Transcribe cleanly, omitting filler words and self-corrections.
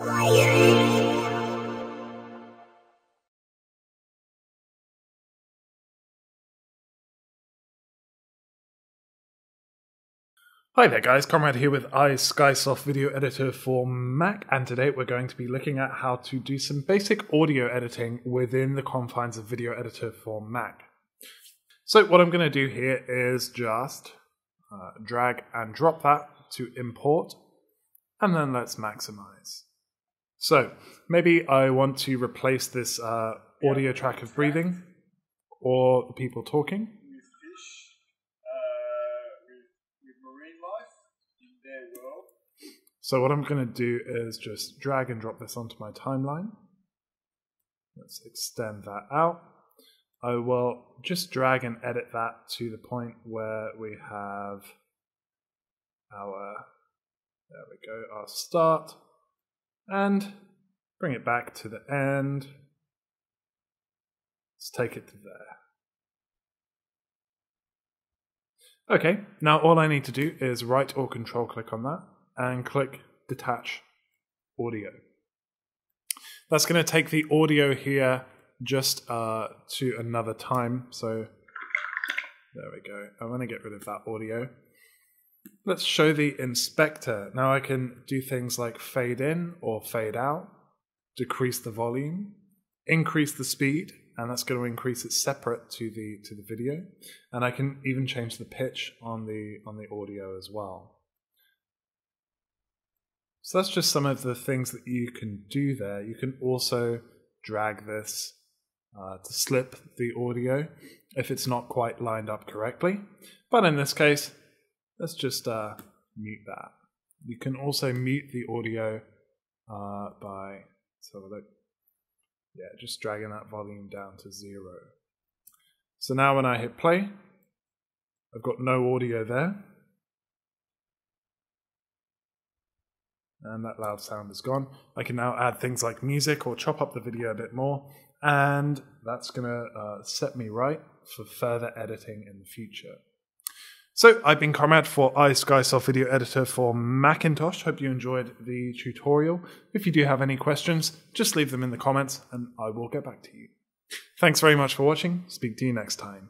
Hi there guys, Comrade here with iSkysoft video editor for Mac, and today we're going to be looking at how to do some basic audio editing within the confines of video editor for Mac. So what I'm going to do here is just drag and drop that to import, and then let's maximize. So maybe I want to replace this audio track of breathing or the people talking. So what I'm going to do is just drag and drop this onto my timeline. Let's extend that out. I will just drag and edit that to the point where we have our, there we go, our start, and bring it back to the end. Let's take it to there. Okay, now all I need to do is right or control click on that and click detach audio. That's going to take the audio here just to another time. So there we go. I'm going to get rid of that audio. Let's show the inspector. Now I can do things like fade in or fade out, decrease the volume, increase the speed, and that's going to increase it separate to the video. And I can even change the pitch on the audio as well. So that's just some of the things that you can do there. You can also drag this to slip the audio if it's not quite lined up correctly. But in this case, let's just mute that. You can also mute the audio by, let's have a look. Yeah, just dragging that volume down to 0. So now when I hit play, I've got no audio there. And that loud sound is gone. I can now add things like music or chop up the video a bit more, and that's going to set me right for further editing in the future. So I've been Comrade for iSkysoft video editor for Macintosh. Hope you enjoyed the tutorial. If you do have any questions, just leave them in the comments and I will get back to you. Thanks very much for watching. Speak to you next time.